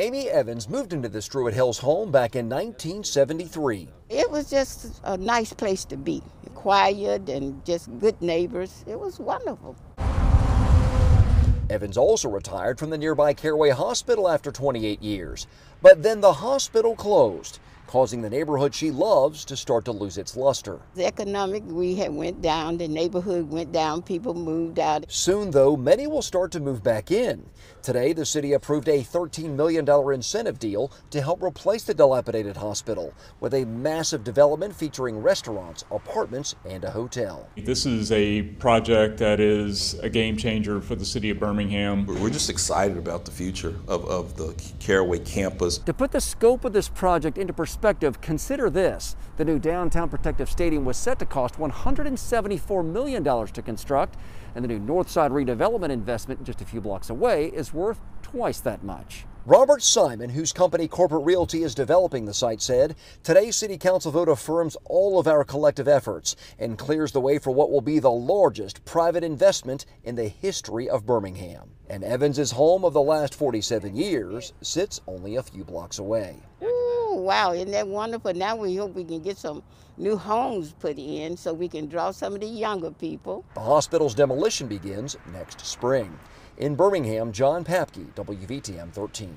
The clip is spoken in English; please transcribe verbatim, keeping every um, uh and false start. Amy Evans moved into this Druid Hills home back in nineteen seventy-three. It was just a nice place to be, quiet and just good neighbors. It was wonderful. Evans also retired from the nearby Carraway Hospital after twenty-eight years, but then the hospital closed, causing the neighborhood she loves to start to lose its luster. The economic, we had went down, the neighborhood went down, people moved out. Soon though, many will start to move back in. Today, the city approved a thirteen million dollar incentive deal to help replace the dilapidated hospital with a massive development featuring restaurants, apartments, and a hotel. This is a project that is a game changer for the city of Birmingham. We're just excited about the future of, of the Carraway campus. To put the scope of this project into perspective, consider this. The new downtown Protective Stadium was set to cost one hundred seventy-four million dollars to construct, and the new Northside redevelopment investment just a few blocks away is worth twice that much. Robert Simon, whose company Corporate Realty is developing the site, said, "Today's City Council vote affirms all of our collective efforts and clears the way for what will be the largest private investment in the history of Birmingham." And Evans's home of the last forty-seven years sits only a few blocks away. Ooh, wow, isn't that wonderful? Now we hope we can get some new homes put in so we can draw some of the younger people. The hospital's demolition begins next spring. In Birmingham, John Papke, W V T M thirteen.